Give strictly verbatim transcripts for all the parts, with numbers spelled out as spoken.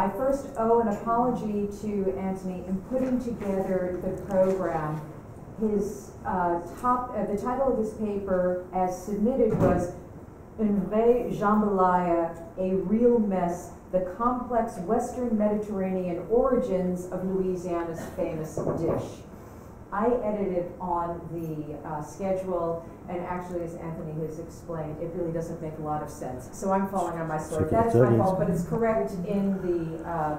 I first owe an apology to Anthony in putting together the program. His uh, top, uh, the title of his paper as submitted was "Une vraie jambalaya, a real mess, the complex Western Mediterranean origins of Louisiana's famous dish." I edited on the uh, schedule, and actually, as Anthony has explained, it really doesn't make a lot of sense. So I'm falling on my sword. That is my fault, but it's correct in the uh,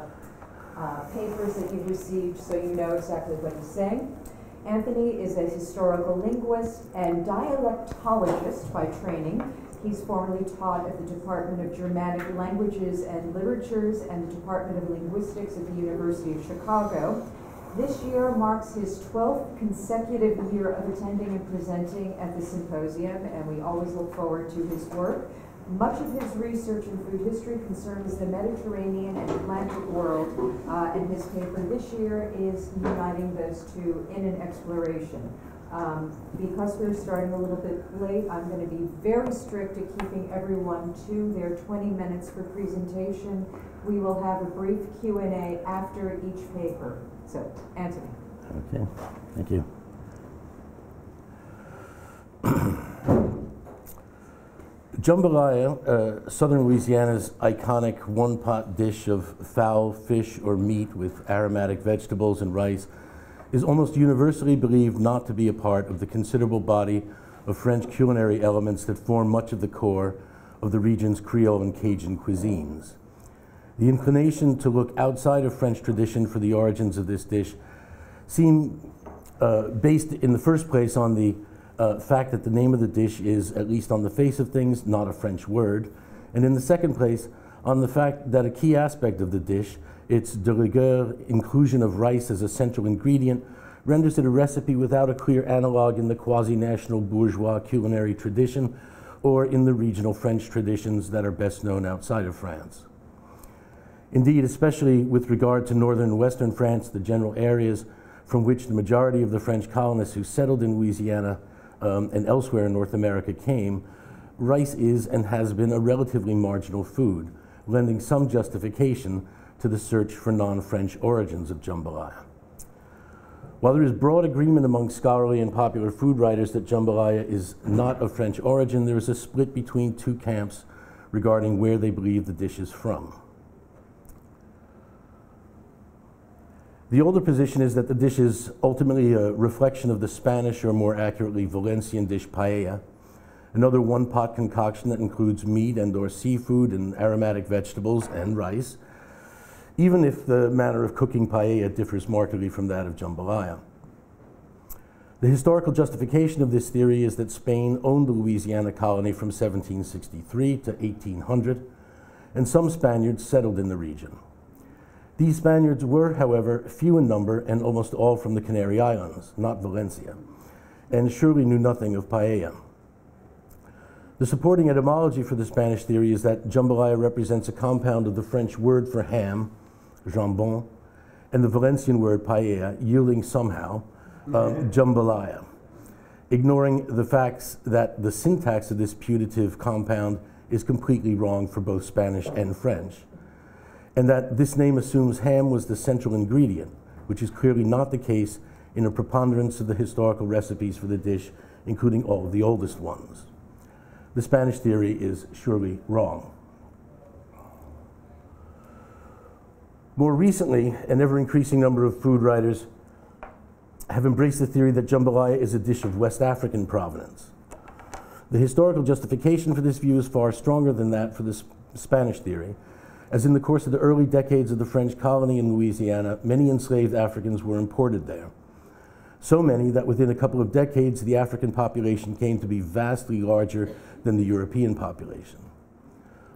uh, papers that you've received, so you know exactly what he's saying. Anthony is a historical linguist and dialectologist by training. He's formerly taught at the Department of Germanic Languages and Literatures and the Department of Linguistics at the University of Chicago. This year marks his twelfth consecutive year of attending and presenting at the symposium, and we always look forward to his work. Much of his research in food history concerns the Mediterranean and Atlantic world, uh, and his paper this year is uniting those two in an exploration. Um, because we're starting a little bit late, I'm going to be very strict at keeping everyone to their twenty minutes for presentation. We will have a brief Q and A after each paper. So, Anthony. Okay, thank you. Jambalaya, uh, southern Louisiana's iconic one-pot dish of fowl, fish, or meat with aromatic vegetables and rice, is almost universally believed not to be a part of the considerable body of French culinary elements that form much of the core of the region's Creole and Cajun cuisines. The inclination to look outside of French tradition for the origins of this dish seems uh, based in the first place on the uh, fact that the name of the dish is, at least on the face of things, not a French word, and in the second place on the fact that a key aspect of the dish, its de rigueur inclusion of rice as a central ingredient, renders it a recipe without a clear analog in the quasi-national bourgeois culinary tradition or in the regional French traditions that are best known outside of France. Indeed, especially with regard to northern and western France, the general areas from which the majority of the French colonists who settled in Louisiana um, and elsewhere in North America came, rice is and has been a relatively marginal food, lending some justification to the search for non-French origins of jambalaya. While there is broad agreement among scholarly and popular food writers that jambalaya is not of French origin, there is a split between two camps regarding where they believe the dish is from. The older position is that the dish is ultimately a reflection of the Spanish, or more accurately, Valencian dish paella, another one-pot concoction that includes meat and or seafood and aromatic vegetables and rice, even if the manner of cooking paella differs markedly from that of jambalaya. The historical justification of this theory is that Spain owned the Louisiana colony from seventeen sixty-three to eighteen hundred, and some Spaniards settled in the region. These Spaniards were, however, few in number and almost all from the Canary Islands, not Valencia, and surely knew nothing of paella. The supporting etymology for the Spanish theory is that jambalaya represents a compound of the French word for ham, jambon, and the Valencian word paella, yielding somehow, um, jambalaya, ignoring the facts that the syntax of this putative compound is completely wrong for both Spanish and French, and that this name assumes ham was the central ingredient, which is clearly not the case in a preponderance of the historical recipes for the dish, including all of the oldest ones. The Spanish theory is surely wrong. More recently, an ever-increasing number of food writers have embraced the theory that jambalaya is a dish of West African provenance. The historical justification for this view is far stronger than that for the sp- Spanish theory, as in the course of the early decades of the French colony in Louisiana, many enslaved Africans were imported there. So many that within a couple of decades, the African population came to be vastly larger than the European population.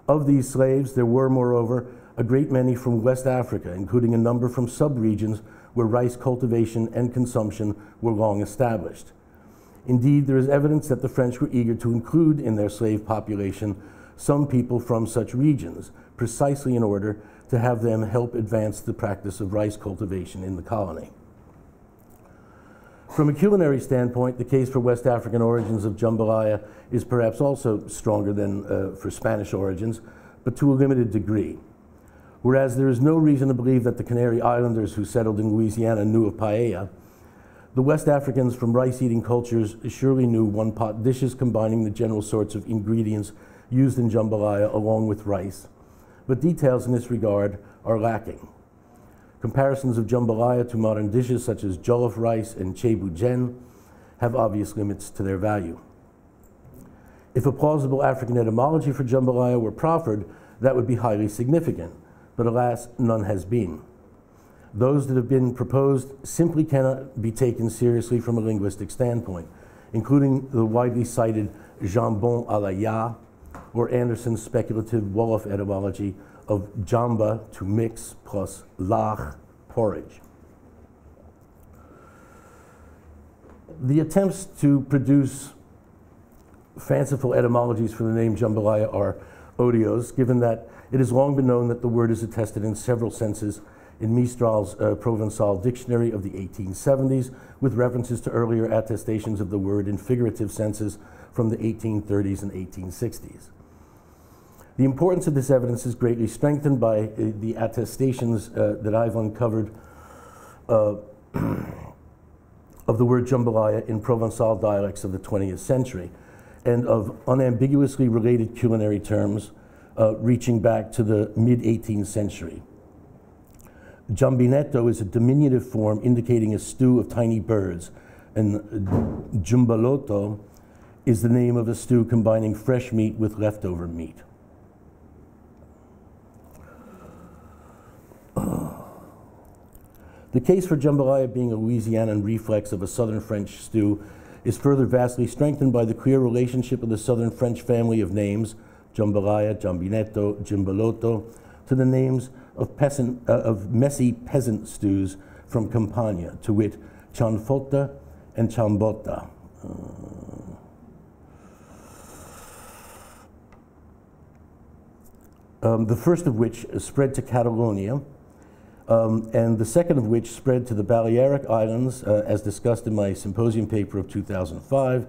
Of these slaves, there were, moreover, a great many from West Africa, including a number from sub-regions where rice cultivation and consumption were long established. Indeed, there is evidence that the French were eager to include in their slave population some people from such regions, precisely in order to have them help advance the practice of rice cultivation in the colony. From a culinary standpoint, the case for West African origins of jambalaya is perhaps also stronger than uh, for Spanish origins, but to a limited degree. Whereas there is no reason to believe that the Canary Islanders who settled in Louisiana knew of paella, the West Africans from rice-eating cultures surely knew one-pot dishes combining the general sorts of ingredients used in jambalaya along with rice. But details in this regard are lacking. Comparisons of jambalaya to modern dishes such as jollof rice and ceebu-jen have obvious limits to their value. If a plausible African etymology for jambalaya were proffered, that would be highly significant, but alas, none has been. Those that have been proposed simply cannot be taken seriously from a linguistic standpoint, including the widely cited jambon à la ya, or Anderson's speculative Wolof etymology of jamba, to mix, plus lach, porridge. The attempts to produce fanciful etymologies for the name jambalaya are odious, given that it has long been known that the word is attested in several senses in Mistral's uh, Provencal Dictionary of the eighteen seventies, with references to earlier attestations of the word in figurative senses from the eighteen thirties and eighteen sixties. The importance of this evidence is greatly strengthened by uh, the attestations uh, that I've uncovered uh, of the word jambalaya in Provencal dialects of the twentieth century, and of unambiguously related culinary terms uh, reaching back to the mid eighteenth century. Jambinetto is a diminutive form indicating a stew of tiny birds, and Giambalotto is the name of a stew combining fresh meat with leftover meat. The case for jambalaya being a Louisianan reflex of a southern French stew is further vastly strengthened by the clear relationship of the southern French family of names, jambalaya, jambinetto, giambalotto, to the names of, peasant, uh, of messy peasant stews from Campania, to wit, chanfotta and ciambotta. Uh, um, the first of which spread to Catalonia, Um, and the second of which spread to the Balearic Islands, uh, as discussed in my symposium paper of two thousand five,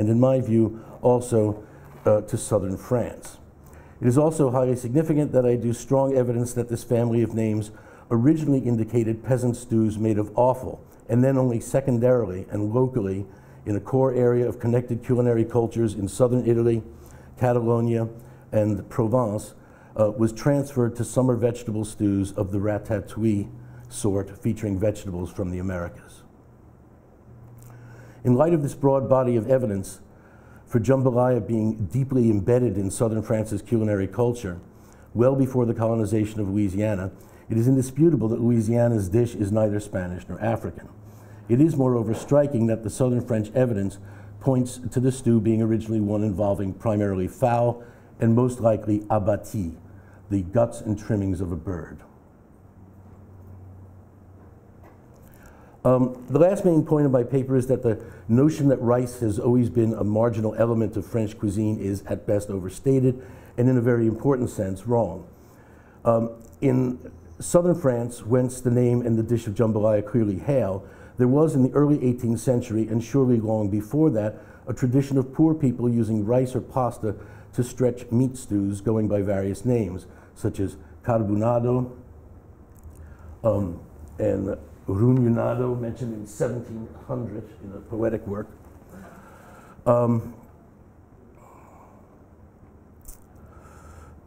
and in my view, also uh, to southern France. It is also highly significant that I do strong evidence that this family of names originally indicated peasant stews made of offal, and then only secondarily and locally in a core area of connected culinary cultures in southern Italy, Catalonia, and Provence, Uh, was transferred to summer vegetable stews of the ratatouille sort, featuring vegetables from the Americas. In light of this broad body of evidence for jambalaya being deeply embedded in southern France's culinary culture, well before the colonization of Louisiana, it is indisputable that Louisiana's dish is neither Spanish nor African. It is, moreover, striking that the southern French evidence points to the stew being originally one involving primarily fowl and most likely abattis, the guts and trimmings of a bird. Um, the last main point of my paper is that the notion that rice has always been a marginal element of French cuisine is at best overstated, and in a very important sense, wrong. Um, in southern France, whence the name and the dish of jambalaya clearly hail, there was in the early eighteenth century, and surely long before that, a tradition of poor people using rice or pasta to stretch meat stews going by various names, such as carbonado um, and ruminado, mentioned in seventeen hundred in a poetic work. Um,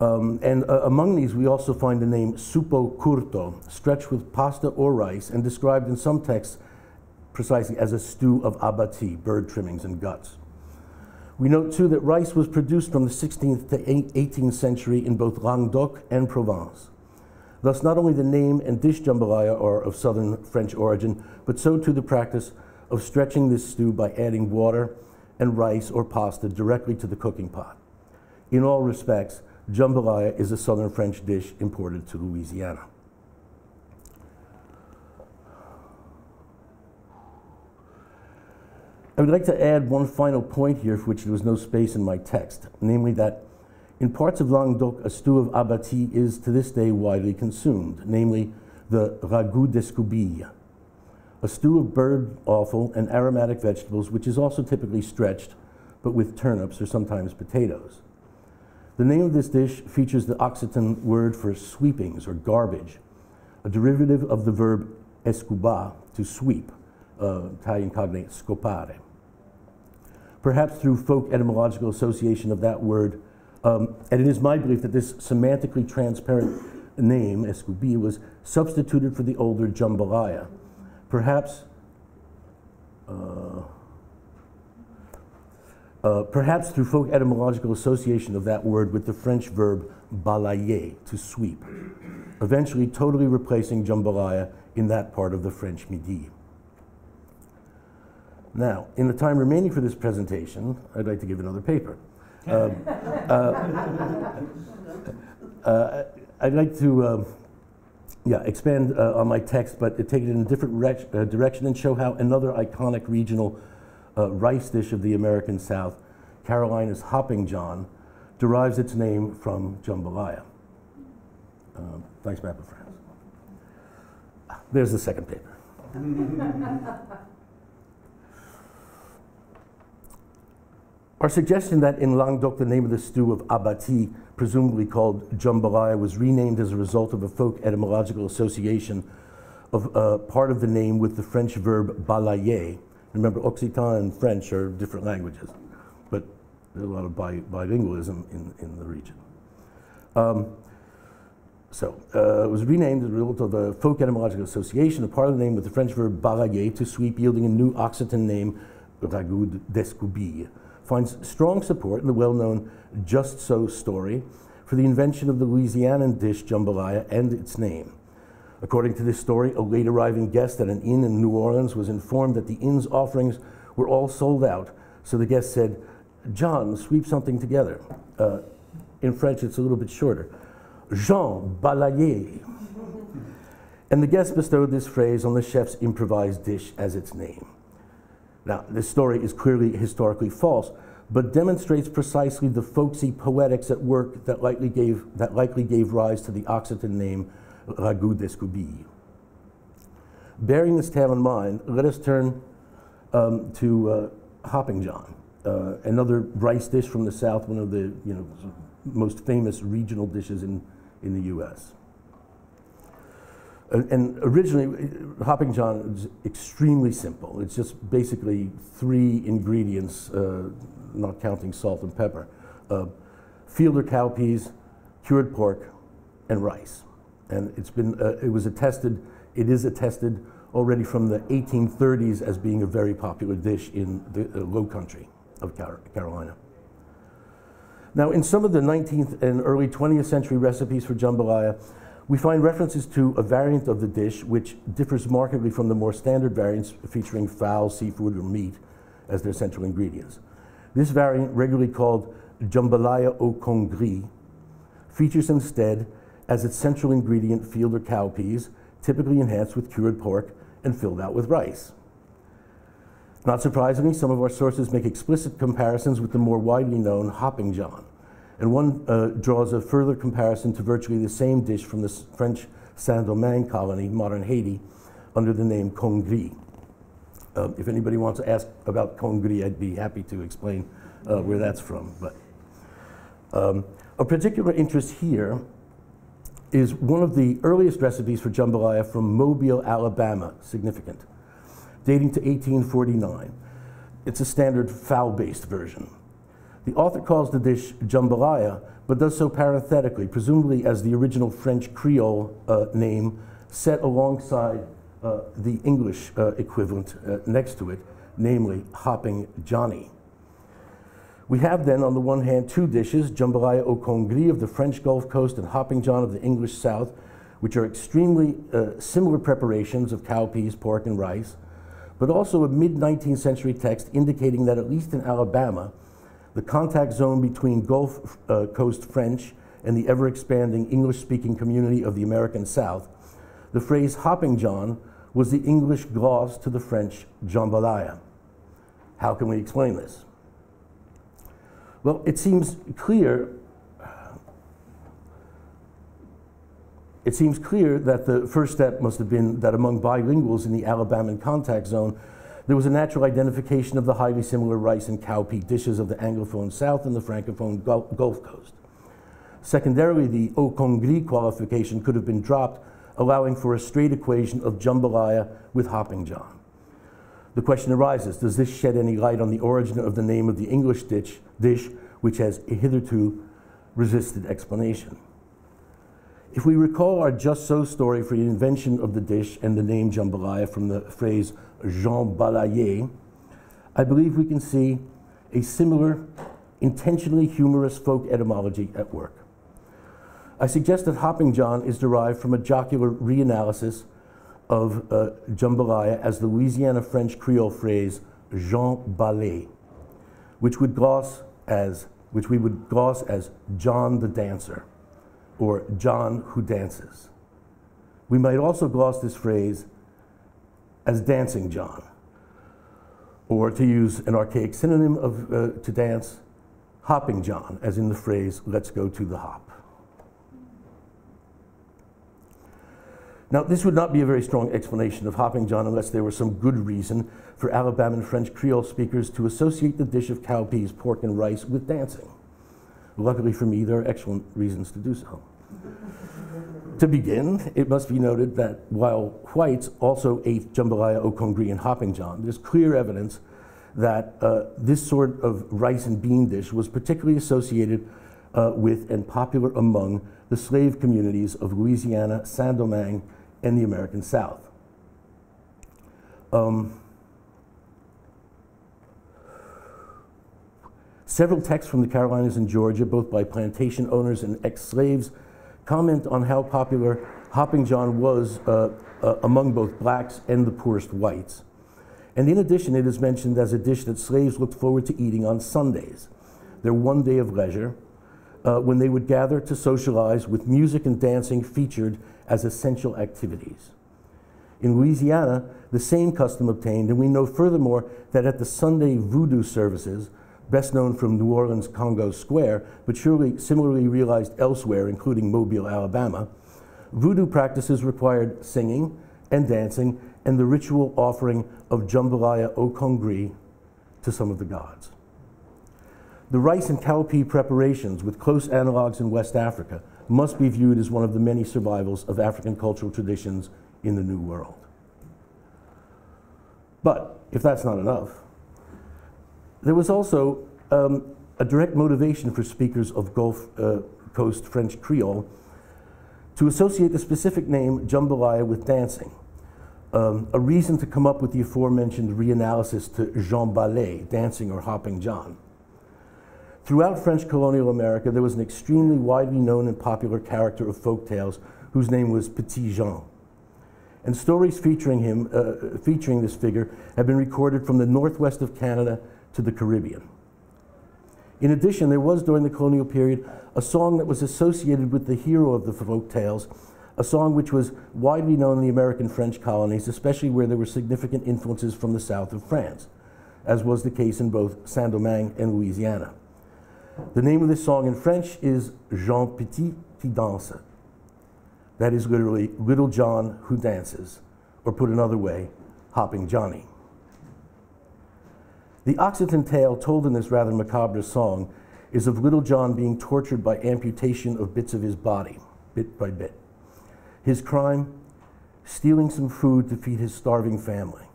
um, and uh, among these, we also find the name supo curto, stretched with pasta or rice, and described in some texts precisely as a stew of abati, bird trimmings and guts. We note, too, that rice was produced from the sixteenth to eighteenth century in both Languedoc and Provence. Thus, not only the name and dish jambalaya are of southern French origin, but so too the practice of stretching this stew by adding water and rice or pasta directly to the cooking pot. In all respects, jambalaya is a southern French dish imported to Louisiana. I would like to add one final point here for which there was no space in my text, namely that in parts of Languedoc, a stew of abattis is to this day widely consumed, namely the Ragout d'Escoubille, a stew of bird offal and aromatic vegetables which is also typically stretched, but with turnips or sometimes potatoes. The name of this dish features the Occitan word for sweepings or garbage, a derivative of the verb escubar, to sweep, uh, Italian cognate scopare. Perhaps through folk etymological association of that word, um, and it is my belief that this semantically transparent name, escoubille, was substituted for the older jambalaya. Perhaps, uh, uh, perhaps through folk etymological association of that word with the French verb balayer, to sweep, eventually totally replacing jambalaya in that part of the French Midi. Now, in the time remaining for this presentation, I'd like to give another paper. Um, uh, uh, I'd like to uh, yeah, expand uh, on my text, but take it in a different uh, direction and show how another iconic regional uh, rice dish of the American South, Carolina's Hopping John, derives its name from jambalaya. Uh, thanks, Matt and friends. There's the second paper. Our suggestion that in Languedoc the name of the stew of abati, presumably called jambalaya, was renamed as a result of a folk etymological association of uh, part of the name with the French verb balayer. Remember, Occitan and French are different languages, but there's a lot of bi bilingualism in, in the region. Um, so uh, it was renamed as a result of a folk etymological association of part of the name with the French verb balayer, to sweep, yielding a new Occitan name, Ragout d'Escoubille. Finds strong support in the well-known Just So story for the invention of the Louisianan dish jambalaya and its name. According to this story, a late-arriving guest at an inn in New Orleans was informed that the inn's offerings were all sold out, so the guest said, "John, sweep something together." Uh, in French, it's a little bit shorter. "Jean, balayer." And the guest bestowed this phrase on the chef's improvised dish as its name. Now, this story is clearly historically false, but demonstrates precisely the folksy poetics at work that likely gave, that likely gave rise to the Occitan name Ragout d'Escoubille. Bearing this tale in mind, let us turn um, to uh, Hopping John, uh, another rice dish from the South, one of the you know, most famous regional dishes in, in the U S And originally, Hopping John was extremely simple. It's just basically three ingredients, uh, not counting salt and pepper: uh, field or cowpeas, cured pork, and rice. And it's been, uh, it was attested, it is attested already from the eighteen thirties as being a very popular dish in the uh, Low Country of Carolina. Now, in some of the nineteenth and early twentieth century recipes for jambalaya, we find references to a variant of the dish which differs markedly from the more standard variants featuring fowl, seafood, or meat as their central ingredients. This variant, regularly called jambalaya au Congri, features instead as its central ingredient field or cowpeas, typically enhanced with cured pork and filled out with rice. Not surprisingly, some of our sources make explicit comparisons with the more widely known Hopping John. And one uh, draws a further comparison to virtually the same dish from the French Saint-Domingue colony, modern Haiti, under the name Congri. Um, if anybody wants to ask about Congri, I'd be happy to explain uh, where that's from. But um, a particular interest here is one of the earliest recipes for jambalaya from Mobile, Alabama, significant, dating to eighteen forty-nine. It's a standard fowl-based version. The author calls the dish jambalaya, but does so parenthetically, presumably as the original French Creole uh, name set alongside uh, the English uh, equivalent uh, next to it, namely Hopping Johnny. We have then, on the one hand, two dishes, jambalaya au Congri of the French Gulf Coast and Hopping John of the English South, which are extremely uh, similar preparations of cowpeas, pork, and rice, but also a mid-nineteenth century text indicating that, at least in Alabama, the contact zone between Gulf uh, Coast French and the ever-expanding English-speaking community of the American South, the phrase Hopping John was the English gloss to the French jambalaya. How can we explain this? Well, it seems clear, it seems clear that the first step must have been that among bilinguals in the Alabama contact zone, there was a natural identification of the highly similar rice and cowpea dishes of the Anglophone South and the Francophone Gulf Coast. Secondarily, the au Congri qualification could have been dropped, allowing for a straight equation of jambalaya with Hopping John. The question arises, does this shed any light on the origin of the name of the English dish, dish which has hitherto resisted explanation? If we recall our just so story for the invention of the dish and the name jambalaya from the phrase Jean Balayer, I believe we can see a similar, intentionally humorous folk etymology at work. I suggest that Hopping John is derived from a jocular reanalysis of uh, jambalaya as the Louisiana French Creole phrase Jean Ballet, which would gloss as which we would gloss as John the Dancer, or John who dances. We might also gloss this phrase as Dancing John, or to use an archaic synonym of uh, to dance, Hopping John, as in the phrase "Let's go to the hop." Now, this would not be a very strong explanation of Hopping John unless there were some good reason for Alabama and French Creole speakers to associate the dish of cowpeas, pork, and rice with dancing. Luckily for me, there are excellent reasons to do so. To begin, it must be noted that while whites also ate jambalaya, au Congri, and Hopping John, there's clear evidence that uh, this sort of rice and bean dish was particularly associated uh, with and popular among the slave communities of Louisiana, Saint-Domingue, and the American South. Um, several texts from the Carolinas and Georgia, both by plantation owners and ex-slaves, comment on how popular Hopping John was uh, uh, among both blacks and the poorest whites. And in addition, it is mentioned as a dish that slaves looked forward to eating on Sundays, their one day of leisure, uh, when they would gather to socialize with music and dancing featured as essential activities. In Louisiana, the same custom obtained, and we know furthermore that at the Sunday voodoo services, best known from New Orleans' Congo Square, but surely similarly realized elsewhere, including Mobile, Alabama, voodoo practices required singing and dancing and the ritual offering of jambalaya au Congri to some of the gods. The rice and cowpea preparations, with close analogs in West Africa, must be viewed as one of the many survivals of African cultural traditions in the New World. But if that's not enough, there was also um, a direct motivation for speakers of Gulf uh, Coast French Creole to associate the specific name jambalaya with dancing, um, a reason to come up with the aforementioned reanalysis to Jean Ballet, dancing or Hopping John. Throughout French colonial America, there was an extremely widely known and popular character of folk tales whose name was Petit Jean. And stories featuring him, uh, featuring this figure, have been recorded from the northwest of Canada to the Caribbean. In addition, there was during the colonial period a song that was associated with the hero of the folk tales, a song which was widely known in the American French colonies, especially where there were significant influences from the south of France, as was the case in both Saint-Domingue and Louisiana. The name of this song in French is Jean Petit qui danse. That is literally Little John who dances, or put another way, Hopping Johnny. The Occitan tale told in this rather macabre song is of Little John being tortured by amputation of bits of his body, bit by bit. His crime, stealing some food to feed his starving family.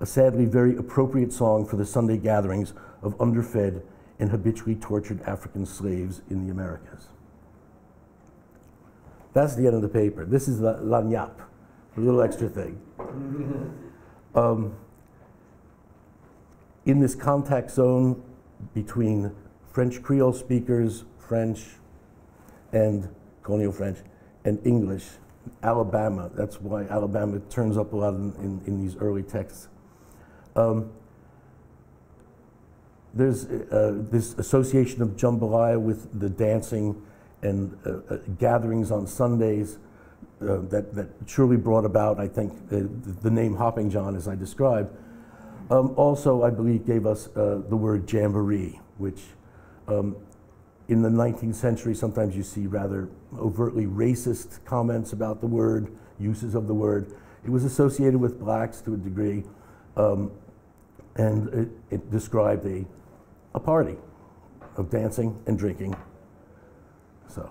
A sadly very appropriate song for the Sunday gatherings of underfed and habitually tortured African slaves in the Americas. That's the end of the paper. This is la, la gnap, a little extra thing. Um, in this contact zone between French Creole speakers, French and colonial French, and English, Alabama, that's why Alabama turns up a lot in, in, in these early texts. Um, There's uh, this association of jambalaya with the dancing and uh, uh, gatherings on Sundays uh, that, that surely brought about, I think, uh, the name Hopping John, as I described. Um, also, I believe, gave us uh, the word jamboree, which um, in the nineteenth century, sometimes you see rather overtly racist comments about the word, uses of the word. It was associated with blacks to a degree, um, and it, it described a A party of dancing and drinking, So,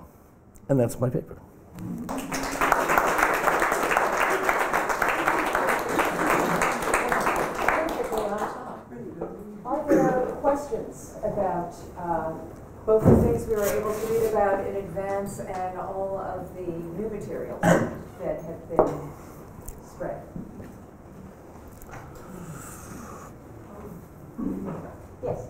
and that's my paper. Are there questions about uh, both the things we were able to read about in advance and all of the new material that have been spread? Yes.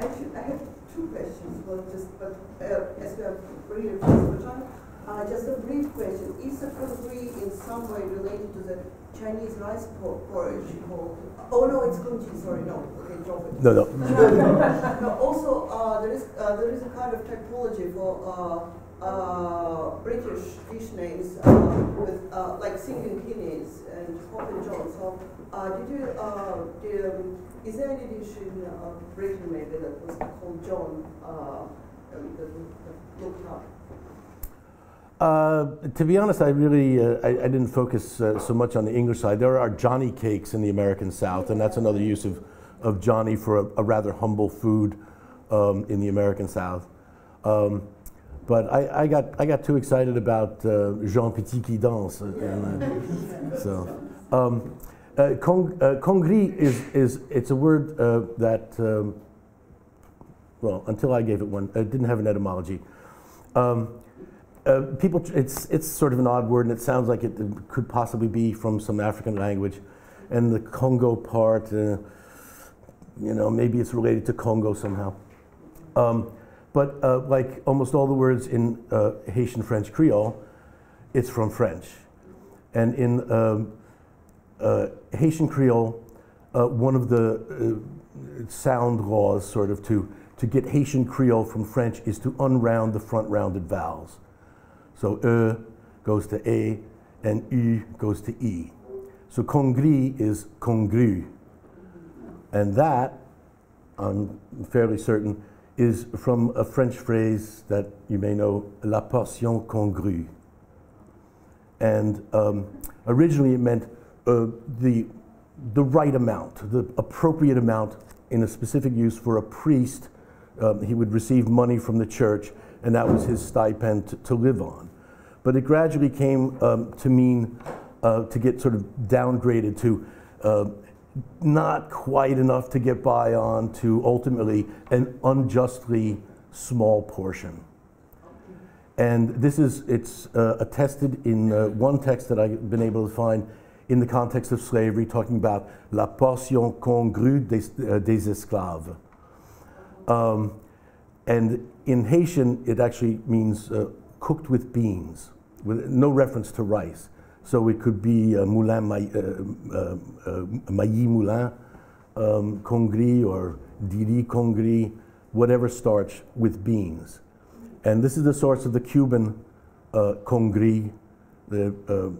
Actually, I have two questions, well, just, but uh, as we are really close to time, uh, just a brief question. Is the congri in some way related to the Chinese rice por porridge called? Oh no, it's congri. Sorry, no. Okay, drop it. No, no. no, no. Also, uh, there is uh, there is a kind of typology for uh, uh, British fish names uh, with uh, like singing guineas and Hopping John. So, uh, did you uh, did, um, is there any dish in uh, Britain maybe that was called John uh, um, that, that looked up? Uh, to be honest, I really uh, I, I didn't focus uh, so much on the English side. There are Johnny cakes in the American South, and that's another use of, of Johnny for a, a rather humble food um, in the American South. Um, but I, I got I got too excited about uh, Jean Petit qui danse. And, uh, so, um, uh, con uh, congri is is it's a word uh, that um, well, until I gave it one, it didn't have an etymology. Um, Uh, people, it's it's sort of an odd word, and it sounds like it, it could possibly be from some African language, and the Congo part, uh, you know, maybe it's related to Congo somehow. Um, but uh, like almost all the words in uh, Haitian French Creole, it's from French, and in um, uh, Haitian Creole, uh, one of the uh, sound laws, sort of to to get Haitian Creole from French, is to unround the front rounded vowels. So E goes to A, and U goes to E. So congri is congru. And that, I'm fairly certain, is from a French phrase that you may know, la portion congrue. And um, originally it meant uh, the, the right amount, the appropriate amount in a specific use for a priest. Um, he would receive money from the church, and that was his stipend to, to live on. But it gradually came um, to mean, uh, to get sort of downgraded to uh, not quite enough to get by on, to ultimately an unjustly small portion. And this is, it's uh, attested in uh, one text that I've been able to find in the context of slavery, talking about la portion congrue des, uh, des esclaves. Um, and in Haitian, it actually means uh, cooked with beans, with no reference to rice. So it could be uh, moulin, uh, uh, uh, maillis moulin, um, congri, or diri congri, whatever starch with beans. And this is the source of the Cuban uh, congri. The, uh,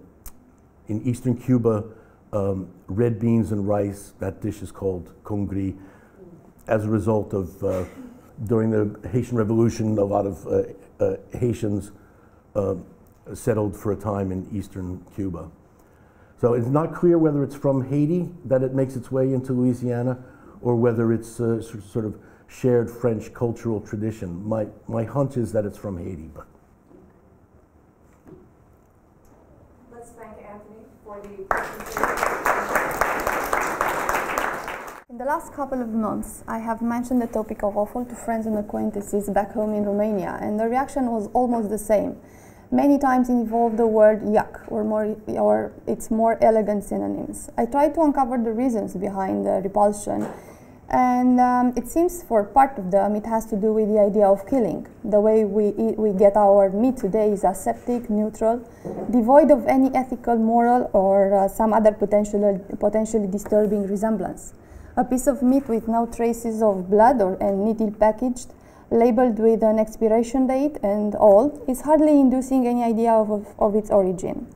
in eastern Cuba, um, red beans and rice, that dish is called congri, as a result of, uh, during the Haitian Revolution, a lot of uh, uh, Haitians uh, settled for a time in eastern Cuba. So it's not clear whether it's from Haiti that it makes its way into Louisiana, or whether it's uh, sort of shared French cultural tradition. My, my hunch is that it's from Haiti. But. Let's thank Anthony for the presentation. In the last couple of months, I have mentioned the topic of offal to friends and acquaintances back home in Romania, and the reaction was almost the same. Many times involved the word yuck, or, more, or its more elegant synonyms. I tried to uncover the reasons behind the repulsion, and um, it seems for part of them it has to do with the idea of killing. The way we, eat, we get our meat today is aseptic, neutral, devoid of any ethical, moral, or uh, some other potential, potentially disturbing resemblance. A piece of meat with no traces of blood or and neatly packaged, labeled with an expiration date and all, is hardly inducing any idea of, of, of its origin.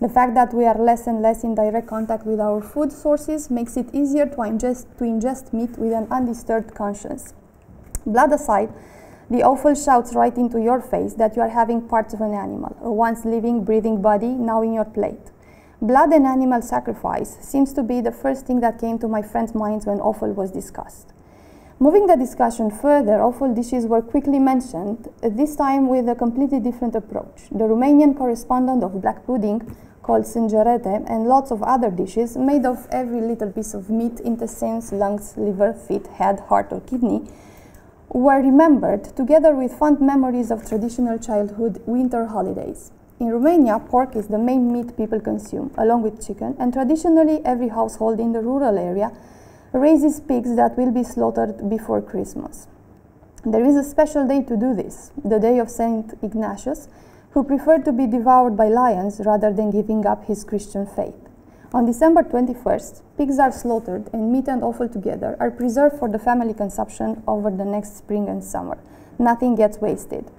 The fact that we are less and less in direct contact with our food sources makes it easier to ingest, to ingest meat with an undisturbed conscience. Blood aside, the offal shouts right into your face that you are having parts of an animal, a once living, breathing body, now in your plate. Blood and animal sacrifice seems to be the first thing that came to my friends' minds when offal was discussed. Moving the discussion further, offal dishes were quickly mentioned, this time with a completely different approach. The Romanian correspondent of black pudding, called sângerete, and lots of other dishes made of every little piece of meat, intestines, lungs, liver, feet, head, heart or kidney, were remembered, together with fond memories of traditional childhood winter holidays. In Romania, pork is the main meat people consume, along with chicken, and traditionally every household in the rural area raises pigs that will be slaughtered before Christmas. There is a special day to do this, the day of Saint Ignatius, who preferred to be devoured by lions rather than giving up his Christian faith. On December twenty-first, pigs are slaughtered and meat and offal together are preserved for the family consumption over the next spring and summer. Nothing gets wasted.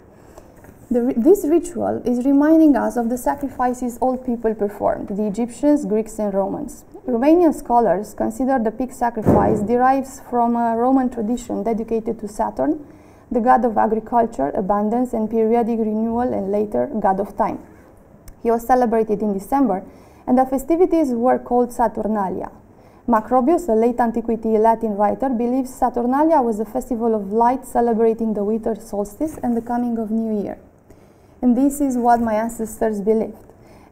The, this ritual is reminding us of the sacrifices old people performed, the Egyptians, Greeks and Romans. Romanian scholars consider the pig sacrifice derives from a Roman tradition dedicated to Saturn, the god of agriculture, abundance and periodic renewal, and later god of time. He was celebrated in December, and the festivities were called Saturnalia. Macrobius, a late antiquity Latin writer, believes Saturnalia was a festival of light celebrating the winter solstice and the coming of New Year. And this is what my ancestors believed.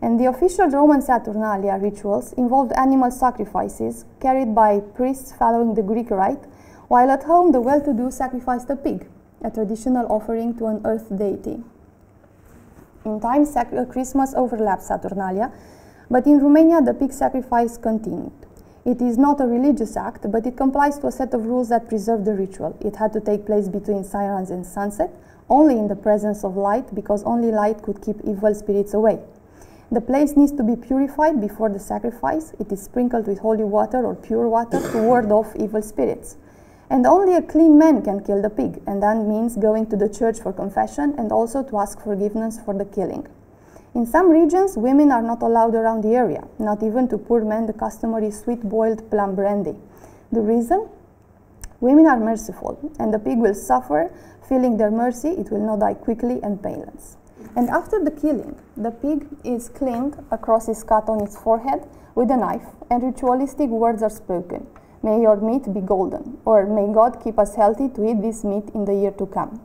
And the official Roman Saturnalia rituals involved animal sacrifices carried by priests following the Greek rite, while at home the well-to-do sacrificed a pig, a traditional offering to an earth deity. In time, Christmas overlapped Saturnalia, but in Romania the pig sacrifice continued. It is not a religious act, but it complies to a set of rules that preserve the ritual. It had to take place between silence and sunset, only in the presence of light, because only light could keep evil spirits away. The place needs to be purified before the sacrifice. It is sprinkled with holy water or pure water to ward off evil spirits. And only a clean man can kill the pig, and that means going to the church for confession and also to ask forgiveness for the killing. In some regions, women are not allowed around the area, not even to pour men the customary sweet-boiled plum brandy. The reason? Women are merciful, and the pig will suffer, feeling their mercy, it will not die quickly and painless. And after the killing, the pig is cleaned, a cross is cut on its forehead with a knife, and ritualistic words are spoken. May your meat be golden, or may God keep us healthy to eat this meat in the year to come.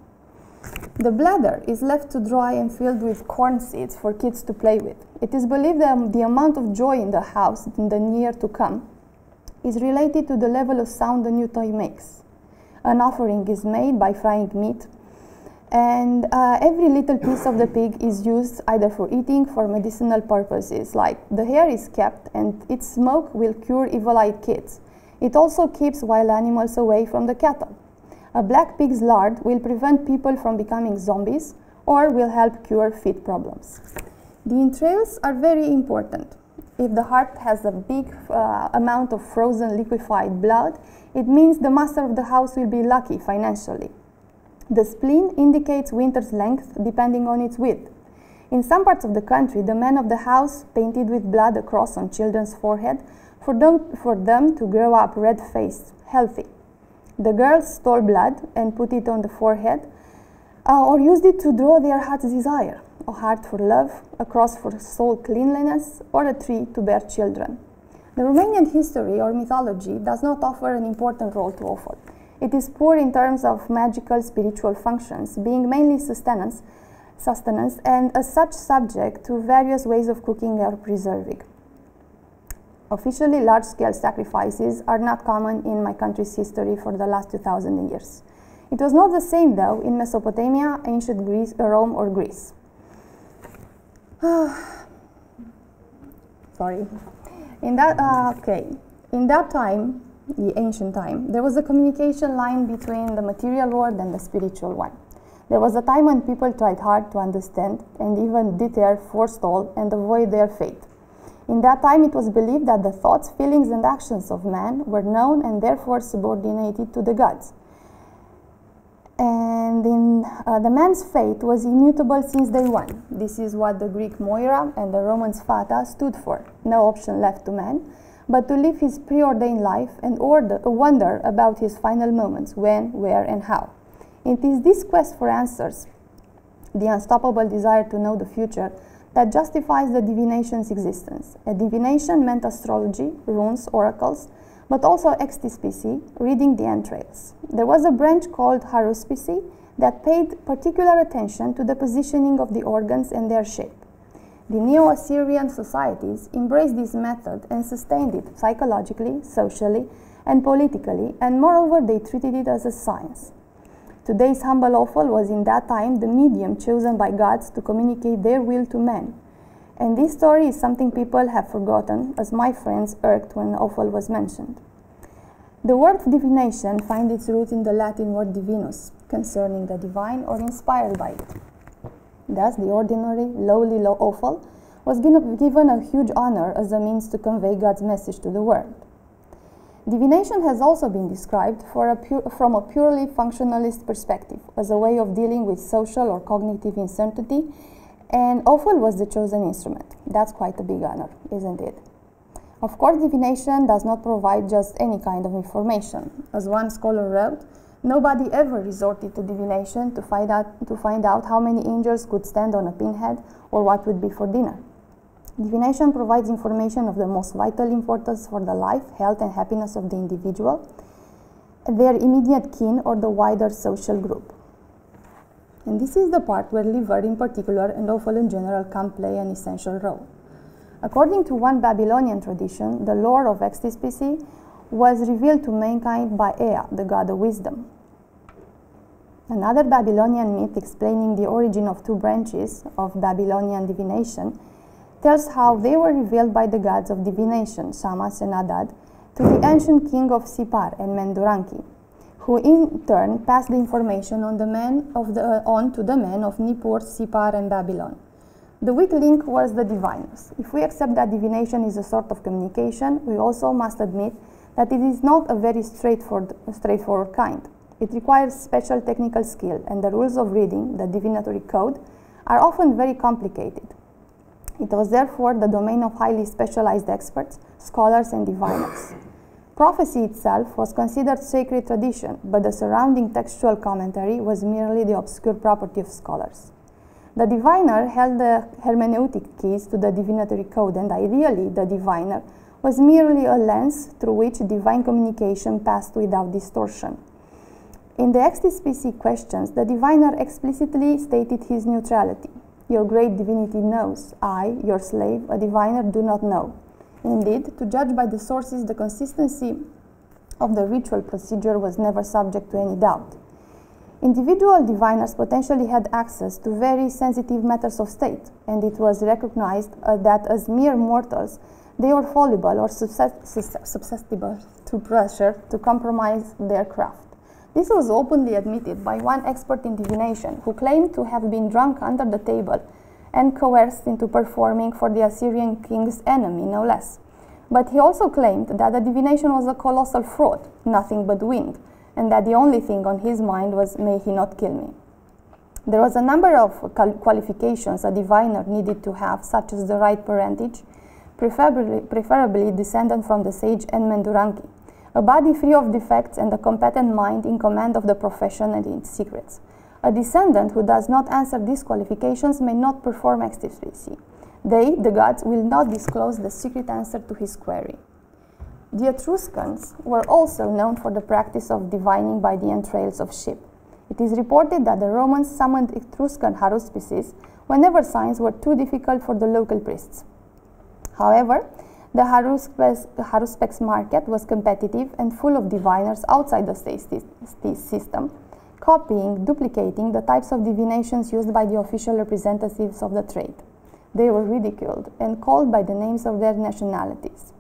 The bladder is left to dry and filled with corn seeds for kids to play with. It is believed that the amount of joy in the house in the year to come is related to the level of sound the new toy makes. An offering is made by frying meat, and uh, every little piece of the pig is used either for eating or for medicinal purposes, like the hair is kept and its smoke will cure evil-eyed kids. It also keeps wild animals away from the cattle. A black pig's lard will prevent people from becoming zombies or will help cure feet problems. The entrails are very important. If the heart has a big uh, amount of frozen liquefied blood, it means the master of the house will be lucky financially. The spleen indicates winter's length, depending on its width. In some parts of the country, the man of the house painted with blood a cross on children's forehead for them, for them to grow up red-faced, healthy. The girls stole blood and put it on the forehead, uh, or used it to draw their heart's desire, a heart for love, a cross for soul cleanliness, or a tree to bear children. The Romanian history or mythology does not offer an important role to offal. It is poor in terms of magical spiritual functions, being mainly sustenance, sustenance and as such subject to various ways of cooking or preserving. Officially, large-scale sacrifices are not common in my country's history for the last two thousand years. It was not the same, though, in Mesopotamia, ancient Greece, Rome or Greece. Sorry. In that, uh, okay. In that time, the ancient time, there was a communication line between the material world and the spiritual one. There was a time when people tried hard to understand and even deter, forestall and avoid their fate. In that time it was believed that the thoughts, feelings and actions of man were known and therefore subordinated to the gods. And in, uh, the man's fate was immutable since day one. This is what the Greek Moira and the Roman Sphata stood for, no option left to man, but to live his preordained life and order, wonder about his final moments, when, where and how. It is this quest for answers, the unstoppable desire to know the future, that justifies the divination's existence. A divination meant astrology, runes, oracles, but also Extispicy, reading the entrails. There was a branch called Haruspicy that paid particular attention to the positioning of the organs and their shape. The Neo-Assyrian societies embraced this method and sustained it psychologically, socially, and politically, and moreover they treated it as a science. Today's humble offal was in that time the medium chosen by gods to communicate their will to men. And this story is something people have forgotten, as my friends irked when offal was mentioned. The word divination finds its root in the Latin word divinus, concerning the divine or inspired by it. Thus, the ordinary, lowly low offal was given a huge honor as a means to convey God's message to the world. Divination has also been described for a pure, from a purely functionalist perspective, as a way of dealing with social or cognitive uncertainty, and offal was the chosen instrument. That's quite a big honor, isn't it? Of course, divination does not provide just any kind of information. As one scholar wrote, nobody ever resorted to divination to find out, to find out how many angels could stand on a pinhead or what would be for dinner. Divination provides information of the most vital importance for the life, health and happiness of the individual, their immediate kin or the wider social group. And this is the part where liver in particular and offal in general can play an essential role. According to one Babylonian tradition, the lore of Extispicy was revealed to mankind by Ea, the god of wisdom. Another Babylonian myth explaining the origin of two branches of Babylonian divination tells how they were revealed by the gods of divination, Shamas and Adad, to the ancient king of Sippar and Menduranki, who in turn passed the information on, the men of the, uh, on to the men of Nippur, Sippar and Babylon. The weak link was the divinus. If we accept that divination is a sort of communication, we also must admit that it is not a very straightforward, straightforward kind. It requires special technical skill, and the rules of reading, the divinatory code, are often very complicated. It was therefore the domain of highly specialized experts, scholars and diviners. Prophecy itself was considered sacred tradition, but the surrounding textual commentary was merely the obscure property of scholars. The diviner held the hermeneutic keys to the divinatory code, and ideally the diviner was merely a lens through which divine communication passed without distortion. In the Extispicy questions, the diviner explicitly stated his neutrality. Your great divinity knows, I, your slave, a diviner, do not know. Indeed, to judge by the sources, the consistency of the ritual procedure was never subject to any doubt. Individual diviners potentially had access to very sensitive matters of state, and it was recognized uh, that as mere mortals, they were fallible or susceptible to pressure to compromise their craft. This was openly admitted by one expert in divination who claimed to have been drunk under the table and coerced into performing for the Assyrian king's enemy, no less. But he also claimed that the divination was a colossal fraud, nothing but wind, and that the only thing on his mind was, may he not kill me. There was a number of qualifications a diviner needed to have, such as the right parentage, Preferably, preferably descendant from the sage and Menduranki, a body free of defects and a competent mind in command of the profession and its secrets. A descendant who does not answer these qualifications may not perform Extispicy. They, the gods, will not disclose the secret answer to his query. The Etruscans were also known for the practice of divining by the entrails of sheep. It is reported that the Romans summoned Etruscan haruspices whenever signs were too difficult for the local priests. However, the Haruspex market was competitive and full of diviners outside the state system, copying, duplicating the types of divinations used by the official representatives of the trade. They were ridiculed and called by the names of their nationalities.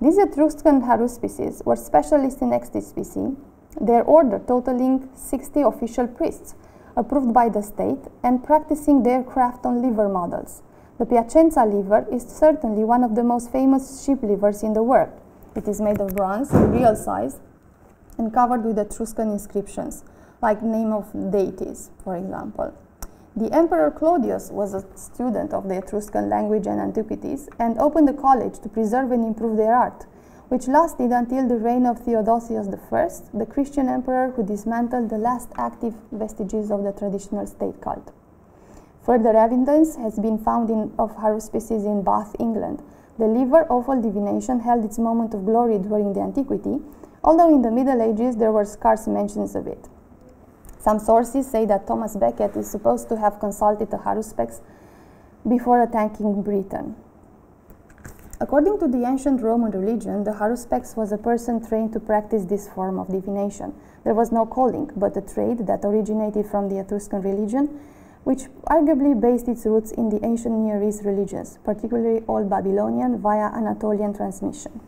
These Etruscan haruspices were specialists in Extispicy, their order totaling sixty official priests, approved by the state and practicing their craft on liver models. The Piacenza liver is certainly one of the most famous sheep livers in the world. It is made of bronze, real size, and covered with Etruscan inscriptions, like name of deities, for example. The Emperor Claudius was a student of the Etruscan language and antiquities and opened a college to preserve and improve their art, which lasted until the reign of Theodosius the First, the Christian emperor who dismantled the last active vestiges of the traditional state cult. Further evidence has been found in, of haruspices in Bath, England, The liver offal divination held its moment of glory during the antiquity, although in the Middle Ages there were scarce mentions of it. Some sources say that Thomas Becket is supposed to have consulted the haruspex before attacking Britain. According to the ancient Roman religion, the haruspex was a person trained to practice this form of divination. There was no calling, but a trade that originated from the Etruscan religion, which arguably based its roots in the ancient Near East religions, particularly Old Babylonian via Anatolian transmission.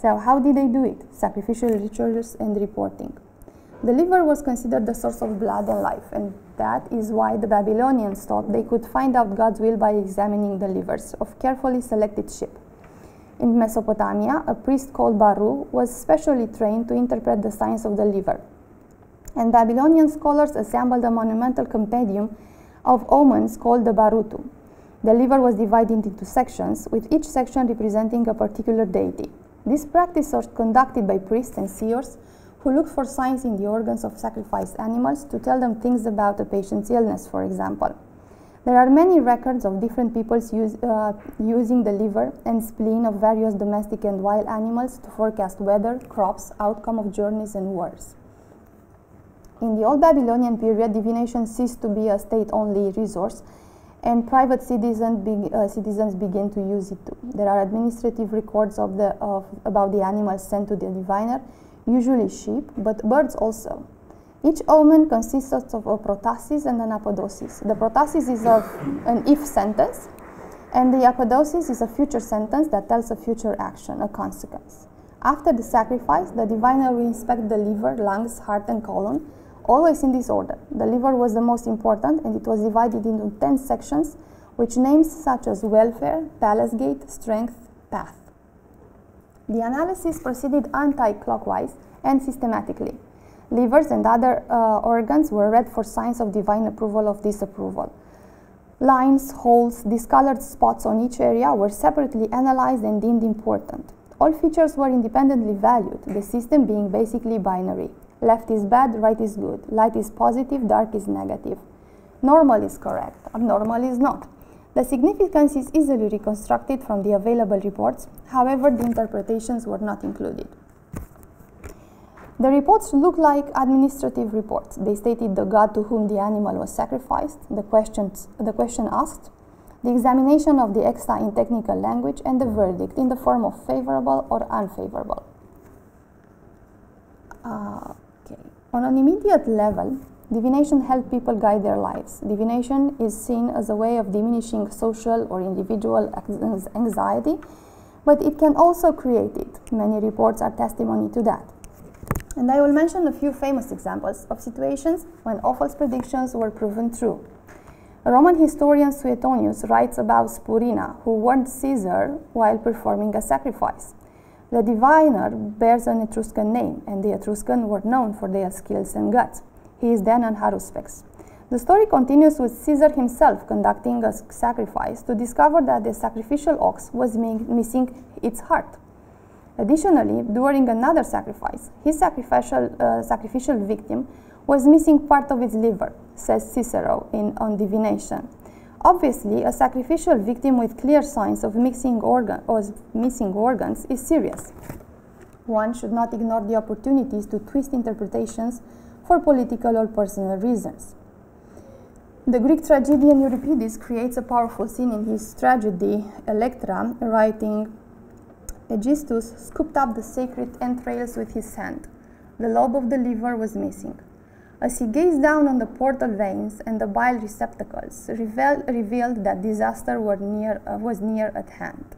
So how did they do it? Sacrificial rituals and reporting. The liver was considered the source of blood and life, and that is why the Babylonians thought they could find out God's will by examining the livers of carefully selected sheep. In Mesopotamia, a priest called Baru was specially trained to interpret the signs of the liver, and Babylonian scholars assembled a monumental compendium of omens called the Barutu. The liver was divided into sections, with each section representing a particular deity. This practice was conducted by priests and seers who looked for signs in the organs of sacrificed animals to tell them things about a patient's illness, for example. There are many records of different peoples use, uh, using the liver and spleen of various domestic and wild animals to forecast weather, crops, outcome of journeys and wars. In the Old Babylonian period, divination ceased to be a state-only resource, and private citizens, be, uh, citizens began to use it too. There are administrative records of the, of, about the animals sent to the diviner, usually sheep, but birds also. Each omen consists of a protasis and an apodosis. The protasis is of an if sentence, and the apodosis is a future sentence that tells a future action, a consequence. After the sacrifice, the diviner will inspect the liver, lungs, heart, and colon, always in this order. The liver was the most important, and it was divided into ten sections, which names such as welfare, palace gate, strength, path. The analysis proceeded anti-clockwise and systematically. Livers and other uh, organs were read for signs of divine approval or disapproval. Lines, holes, discolored spots on each area were separately analyzed and deemed important. All features were independently valued, the system being basically binary. Left is bad, right is good, light is positive, dark is negative. Normal is correct, abnormal is not. The significance is easily reconstructed from the available reports, however, the interpretations were not included. The reports look like administrative reports. They stated the god to whom the animal was sacrificed, the, questions, the question asked, the examination of the exta in technical language, and the verdict in the form of favorable or unfavorable. Uh, okay. On an immediate level, divination helped people guide their lives. Divination is seen as a way of diminishing social or individual anxiety, but it can also create it. Many reports are testimony to that. And I will mention a few famous examples of situations when Ophel's predictions were proven true. Roman historian Suetonius writes about Spurina, who warned Caesar while performing a sacrifice. The diviner bears an Etruscan name, and the Etruscans were known for their skills and guts. He is then on haruspex. The story continues with Caesar himself conducting a sacrifice to discover that the sacrificial ox was missing its heart. Additionally, during another sacrifice, his sacrificial, uh, sacrificial victim was missing part of its liver, says Cicero in On Divination. Obviously, a sacrificial victim with clear signs of missing, organ, or missing organs is serious. One should not ignore the opportunities to twist interpretations for political or personal reasons. The Greek tragedian Euripides creates a powerful scene in his tragedy Electra, writing, Aegisthus scooped up the sacred entrails with his hand. The lobe of the liver was missing. As he gazed down on the portal veins and the bile receptacles, revealed that disaster were near, uh, was near at hand.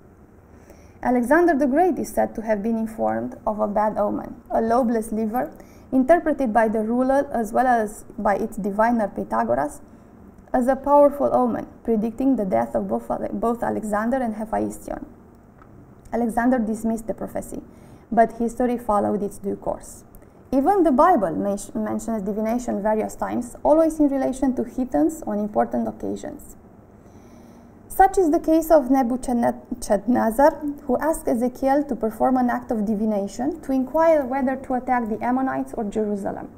Alexander the Great is said to have been informed of a bad omen, a lobeless liver, interpreted by the ruler as well as by its diviner Pythagoras as a powerful omen, predicting the death of both, both Alexander and Hephaestion. Alexander dismissed the prophecy, but history followed its due course. Even the Bible mentions divination various times, always in relation to heathens on important occasions. Such is the case of Nebuchadnezzar, who asked Ezekiel to perform an act of divination to inquire whether to attack the Ammonites or Jerusalem.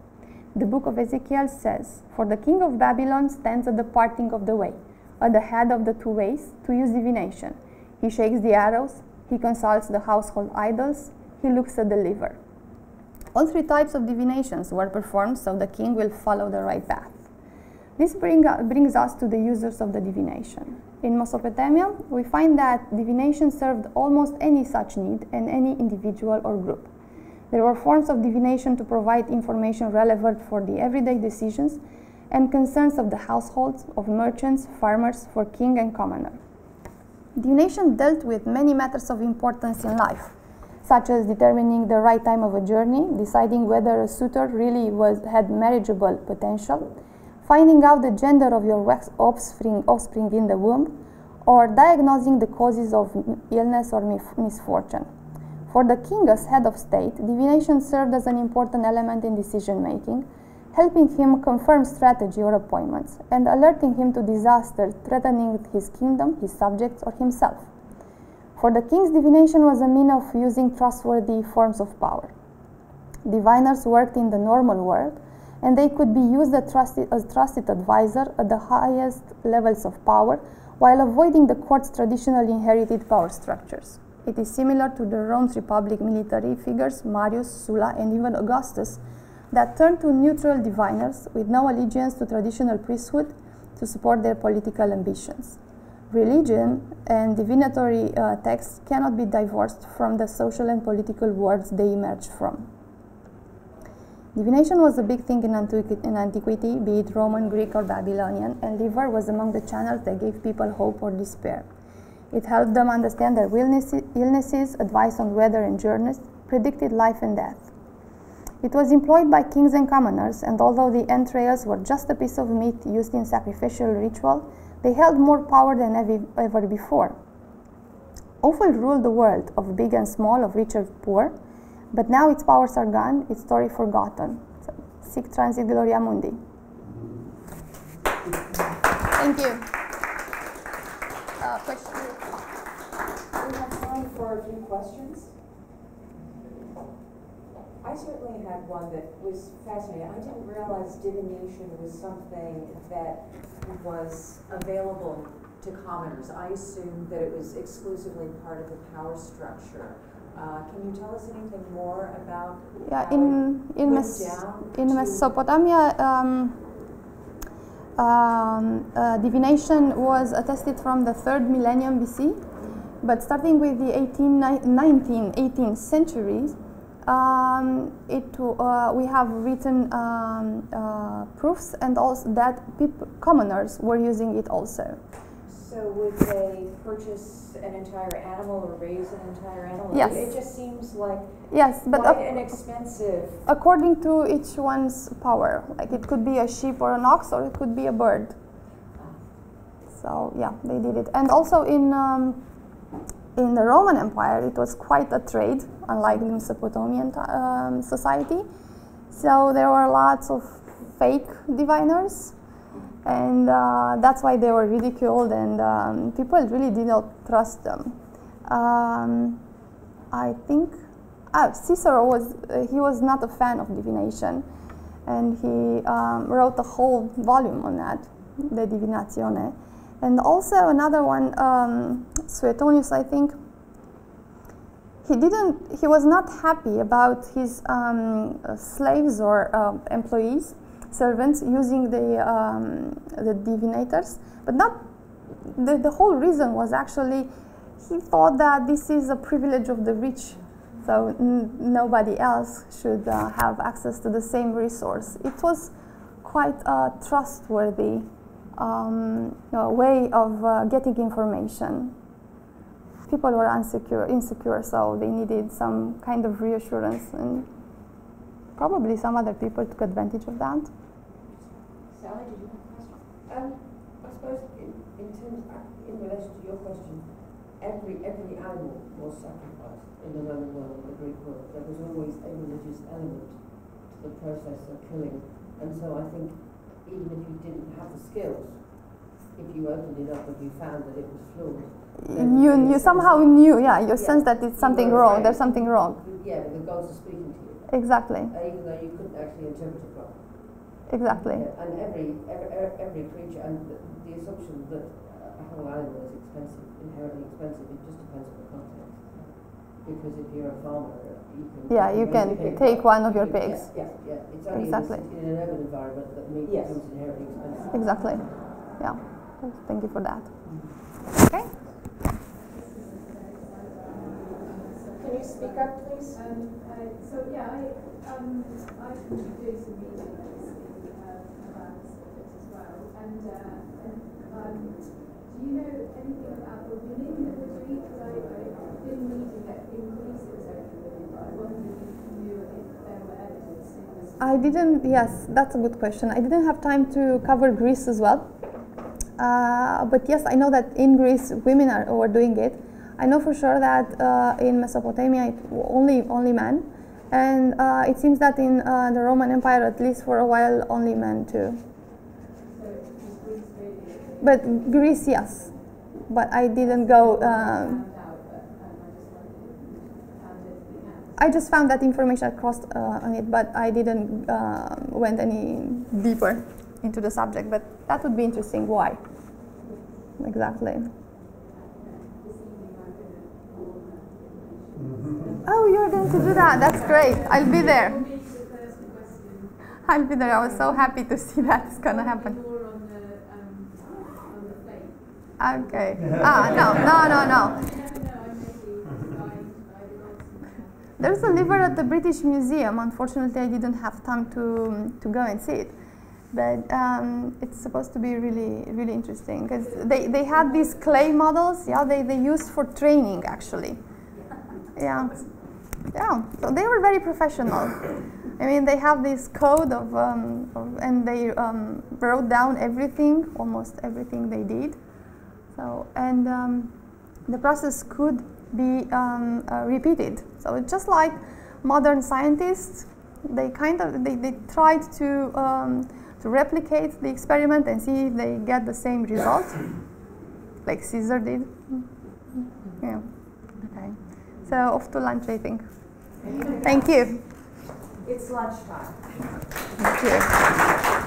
The book of Ezekiel says, For the king of Babylon stands at the parting of the way, at the head of the two ways, to use divination. He shakes the arrows, he consults the household idols, he looks at the liver. All three types of divinations were performed so the king will follow the right path. This bring, brings us to the users of the divination. In Mesopotamia, we find that divination served almost any such need and any individual or group. There were forms of divination to provide information relevant for the everyday decisions and concerns of the households, of merchants, farmers, for king and commoner. Divination dealt with many matters of importance in life, such as determining the right time of a journey, deciding whether a suitor really was, had marriageable potential, finding out the gender of your offspring, offspring in the womb, or diagnosing the causes of illness or misfortune. For the king as head of state, divination served as an important element in decision-making, helping him confirm strategy or appointments, and alerting him to disasters threatening his kingdom, his subjects, or himself. For the kings, divination was a means of using trustworthy forms of power. Diviners worked in the normal world, and they could be used as trusted, as trusted advisor at the highest levels of power, while avoiding the court's traditionally inherited power structures. It is similar to the Rome's Republic military figures, Marius, Sulla, and even Augustus, that turned to neutral diviners with no allegiance to traditional priesthood to support their political ambitions. Religion and divinatory uh, texts cannot be divorced from the social and political worlds they emerge from. Divination was a big thing in, antiqu in antiquity, be it Roman, Greek or Babylonian, and liver was among the channels that gave people hope or despair. It helped them understand their illnesses, advice on weather and journeys, predicted life and death. It was employed by kings and commoners, and although the entrails were just a piece of meat used in sacrificial ritual, they held more power than ever before. Offal ruled the world, of big and small, of rich and poor, but now its powers are gone, its story forgotten. So, sic transit gloria mundi. Thank you. Uh, question? We have time for a few questions. I certainly had one that was fascinating. I didn't realize divination was something that was available to commoners. I assumed that it was exclusively part of the power structure. Uh, can you tell us anything more about yeah, in in, Mes in Mesopotamia, um, um, uh, divination was attested from the third millennium B C, but starting with the eighteenth, nineteenth, eighteenth centuries, Um, it, uh, we have written um, uh, proofs, and also that people, commoners were using it also. So would they purchase an entire animal or raise an entire animal? Yes. It, it just seems like yes, but quite an expensive... According to each one's power. Like it could be a sheep or an ox, or it could be a bird. So yeah, they did it. And also in... Um, In the Roman Empire, it was quite a trade, unlike the Mesopotamian um, society. So there were lots of fake diviners, and uh, that's why they were ridiculed, and um, people really did not trust them. Um, I think ah, Cicero was uh, he was not a fan of divination, and he um, wrote a whole volume on that, De Divinatione. And also another one, um, Suetonius, I think, he didn't, he was not happy about his um, slaves or uh, employees, servants, using the, um, the divinators, but not, the, the whole reason was actually, he thought that this is a privilege of the rich, so n nobody else should uh, have access to the same resource. It was quite uh, trustworthy. Um, a way of uh, getting information. People were insecure, insecure, so they needed some kind of reassurance, and probably some other people took advantage of that. Sally, did you have a question? Um, I suppose in, in terms of, in relation to your question, every every animal was sacrificed in the Roman world, the Greek world. There was always a religious element to the process of killing, and so I think, even if you didn't have the skills, if you opened it up, if you found that it was flawed, you you somehow knew, yeah, you yeah. sensed that it's something wrong. Right. There's something wrong. Yeah, but the gods are speaking to you. Exactly. Uh, even though you couldn't actually interpret it well. Exactly. Yeah, and every, every every creature, and the, the assumption that uh, a whole animal is expensive, inherently expensive. It just depends on the context. Because if you're a farmer, you can yeah, you can pig. take one of your pigs. Yeah, yeah, yeah. It's only exactly. in an urban environment that meat yes. becomes inherently expensive. Exactly. Yeah. Thank you for that. Okay. Can you speak up, please? Um, uh, so yeah, I um I do some meetings in France as well, and. Uh, Um, do you know anything about the women that would read? Because I've been reading that increases over women, but I wondered if you knew if there were evidence in this. I didn't, yes, that's a good question. I didn't have time to cover Greece as well. Uh, but yes, I know that in Greece women are, were doing it. I know for sure that uh, in Mesopotamia it only, only men. And uh, it seems that in uh, the Roman Empire, at least for a while, only men too. But Greece, yes, but I didn't go. Um, I just found that information across uh, on it, but I didn't uh, went any deeper into the subject. But that would be interesting. Why? Exactly. Oh, you're going to do that? That's great. I'll be there. I'll be there. I was so happy to see that it's gonna happen. Okay. Ah, no, no, no, no. There's a liver at the British Museum. Unfortunately, I didn't have time to to go and see it. But um, it's supposed to be really, really interesting because they, they had these clay models. Yeah, they, they used for training actually. Yeah, yeah. So they were very professional. I mean, they have this code of, um, of and they um, wrote down everything, almost everything they did. So, and um, the process could be um, uh, repeated. So it's just like modern scientists, they kind of they, they tried to um, to replicate the experiment and see if they get the same result, like Caesar did. Yeah. Okay. So off to lunch, I think. Thank you. Thank you. It's lunchtime. Thank you.